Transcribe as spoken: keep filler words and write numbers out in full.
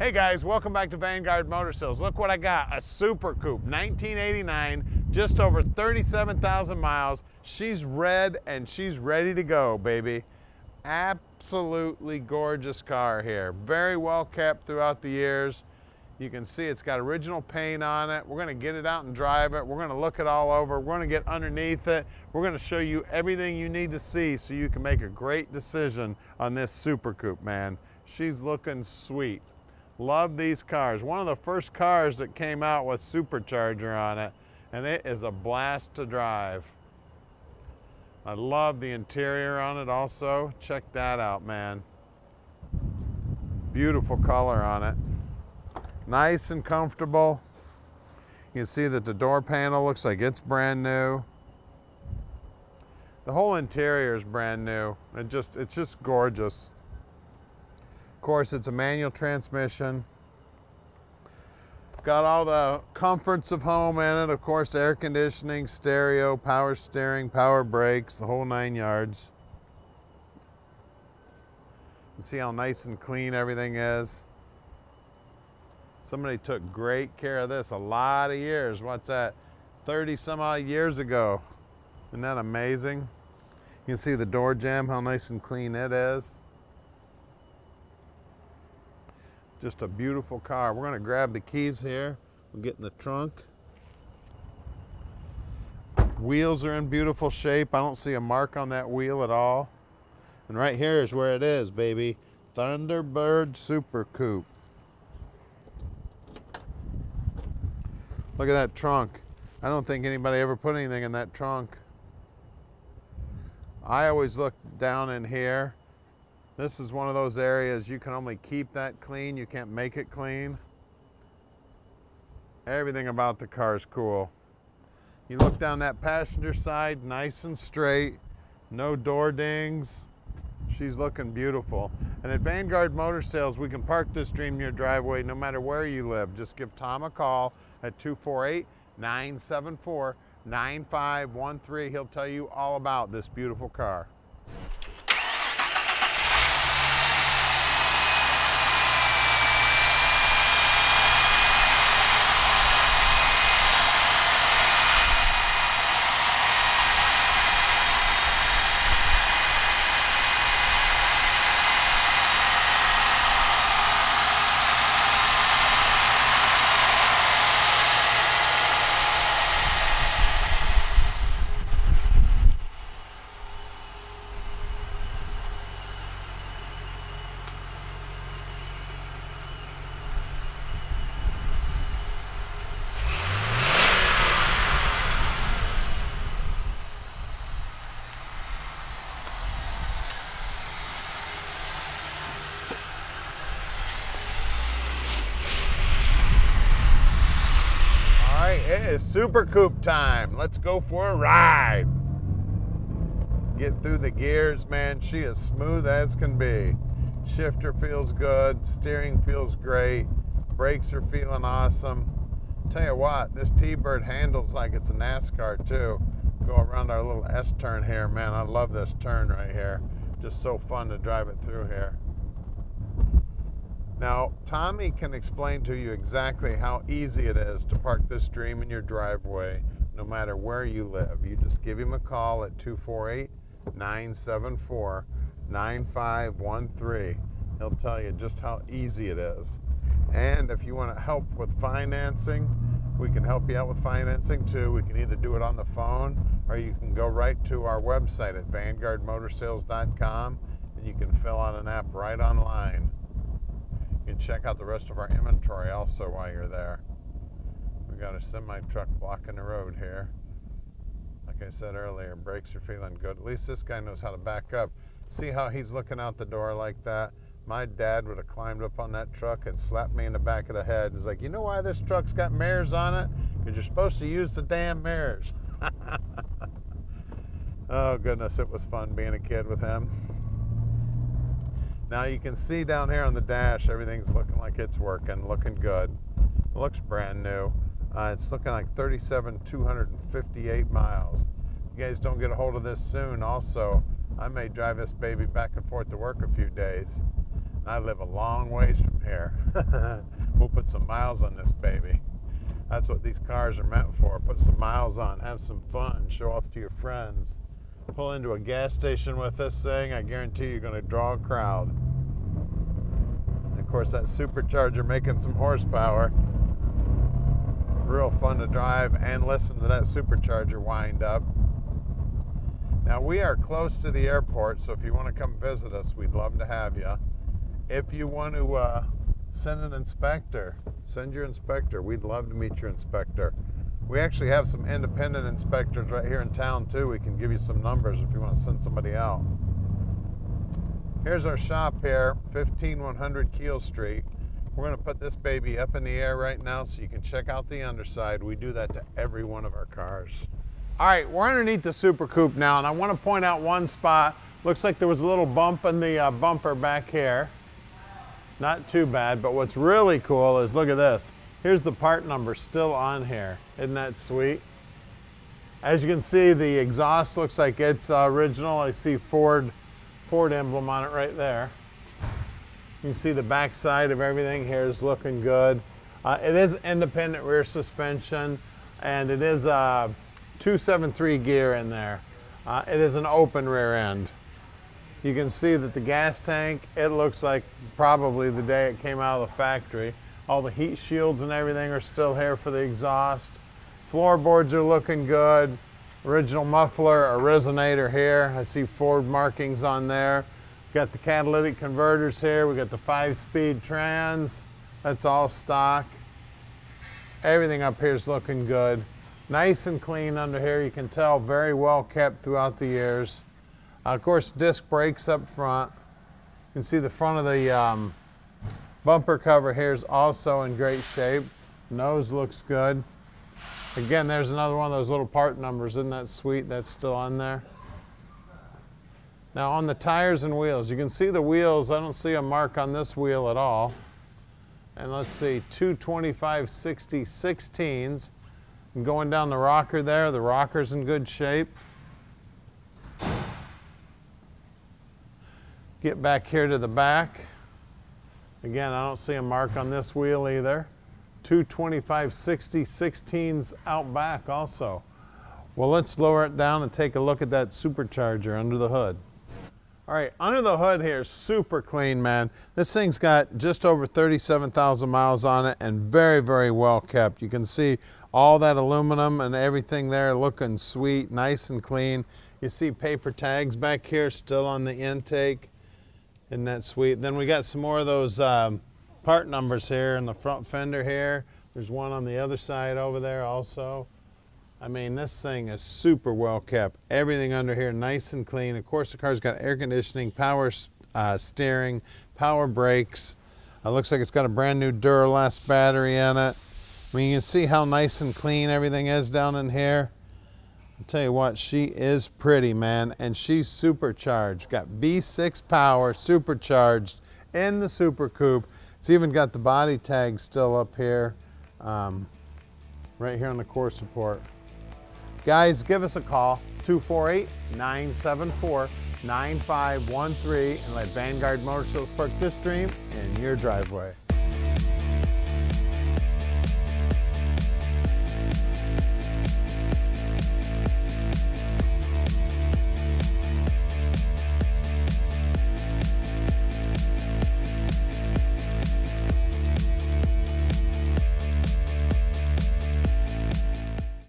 Hey guys, welcome back to Vanguard Motor Sales. Look what I got, a Super Coupe, nineteen eighty-nine, just over thirty-seven thousand miles. She's red and she's ready to go, baby. Absolutely gorgeous car here. Very well kept throughout the years. You can see it's got original paint on it. We're gonna get it out and drive it. We're gonna look it all over. We're gonna get underneath it. We're gonna show you everything you need to see so you can make a great decision on this Super Coupe, man. She's looking sweet. Love these cars. One of the first cars that came out with supercharger on it, and it is a blast to drive. I love the interior on it also. Check that out, man. Beautiful color on it. Nice and comfortable. You can see that the door panel looks like it's brand new. The whole interior is brand new. It just, it's just gorgeous. Of course, it's a manual transmission. Got all the comforts of home in it. Of course, air conditioning, stereo, power steering, power brakes, the whole nine yards. You can see how nice and clean everything is. Somebody took great care of this a lot of years. What's that? thirty some odd years ago. Isn't that amazing? You can see the door jamb, how nice and clean it is. Just a beautiful car. We're gonna grab the keys here. We'll get in the trunk. Wheels are in beautiful shape. I don't see a mark on that wheel at all. And right here is where it is, baby. Thunderbird Super Coupe. Look at that trunk. I don't think anybody ever put anything in that trunk. I always look down in here. This is one of those areas you can only keep that clean. You can't make it clean. Everything about the car is cool. You look down that passenger side, nice and straight. No door dings. She's looking beautiful. And at Vanguard Motor Sales, we can park this dream in your driveway no matter where you live. Just give Tom a call at two four eight, nine seven four, nine five one three. He'll tell you all about this beautiful car. It is Super Coupe time. Let's go for a ride. Get through the gears, man. She is smooth as can be. Shifter feels good. Steering feels great. Brakes are feeling awesome. Tell you what, this T-Bird handles like it's a NASCAR too. Go around our little S-turn here, man. I love this turn right here. Just so fun to drive it through here. Now, Tommy can explain to you exactly how easy it is to park this dream in your driveway, no matter where you live. You just give him a call at two four eight, nine seven four, nine five one three. He'll tell you just how easy it is. And if you want to help with financing, we can help you out with financing too. We can either do it on the phone, or you can go right to our website at vanguard motor sales dot com, and you can fill out an app right online. You can check out the rest of our inventory also while you're there. We've got a semi-truck blocking the road here. Like I said earlier, brakes are feeling good. At least this guy knows how to back up. See how he's looking out the door like that? My dad would have climbed up on that truck and slapped me in the back of the head. He's like, you know why this truck's got mirrors on it? Because you're supposed to use the damn mirrors. Oh goodness, it was fun being a kid with him. Now you can see down here on the dash, everything's looking like it's working, looking good. It looks brand new. Uh, it's looking like thirty-seven thousand two hundred fifty-eight miles. You guys don't get a hold of this soon also, I may drive this baby back and forth to work a few days. I live a long ways from here. We'll put some miles on this baby. That's what these cars are meant for. Put some miles on, have some fun, show off to your friends. Pull into a gas station with this thing, I guarantee you're gonna draw a crowd. And of course, that supercharger making some horsepower. Real fun to drive and listen to that supercharger wind up. Now, we are close to the airport, so if you want to come visit us, we'd love to have you. If you want to uh, send an inspector, send your inspector. We'd love to meet your inspector. We actually have some independent inspectors right here in town too. We can give you some numbers if you want to send somebody out. Here's our shop here, fifteen one hundred Keel Street. We're going to put this baby up in the air right now so you can check out the underside. We do that to every one of our cars. All right, we're underneath the Super Coupe now, and I want to point out one spot. Looks like there was a little bump in the uh, bumper back here. Not too bad, but what's really cool is, look at this. Here's the part number still on here. Isn't that sweet? As you can see, the exhaust looks like it's uh, original. I see Ford, Ford emblem on it right there. You can see the back side of everything here is looking good. Uh, it is independent rear suspension, and it is a uh, two seven three gear in there. Uh, it is an open rear end. You can see that the gas tank, it looks like probably the day it came out of the factory. All the heat shields and everything are still here for the exhaust. Floorboards are looking good. Original muffler, a resonator here. I see Ford markings on there. Got the catalytic converters here. We got the five-speed trans. That's all stock. Everything up here is looking good. Nice and clean under here. You can tell very well kept throughout the years. Uh, of course, disc brakes up front. You can see the front of the um, bumper cover here is also in great shape. Nose looks good. Again, there's another one of those little part numbers. Isn't that sweet? That's still on there. Now on the tires and wheels, you can see the wheels. I don't see a mark on this wheel at all. And let's see, two twenty-five sixty sixteens. And going down the rocker there, the rocker's in good shape. Get back here to the back. Again, I don't see a mark on this wheel either. two twenty-five sixty sixteens out back also. Well, let's lower it down and take a look at that supercharger under the hood. All right, under the hood here, super clean, man. This thing's got just over thirty-seven thousand miles on it and very, very well kept. You can see all that aluminum and everything there looking sweet, nice and clean. You see paper tags back here still on the intake. Isn't that sweet? Then we got some more of those um, part numbers here in the front fender here. There's one on the other side over there also. I mean, this thing is super well kept. Everything under here nice and clean. Of course, the car's got air conditioning, power uh, steering, power brakes. It looks like it's got a brand new DuraLast battery in it. I mean, you can see how nice and clean everything is down in here. I'll tell you what, she is pretty, man, and she's supercharged. Got V six power, supercharged in the Super Coupe. It's even got the body tag still up here, um, right here on the core support. Guys, give us a call, two four eight, nine seven four, nine five one three, and let Vanguard Motor Sales park this dream in your driveway.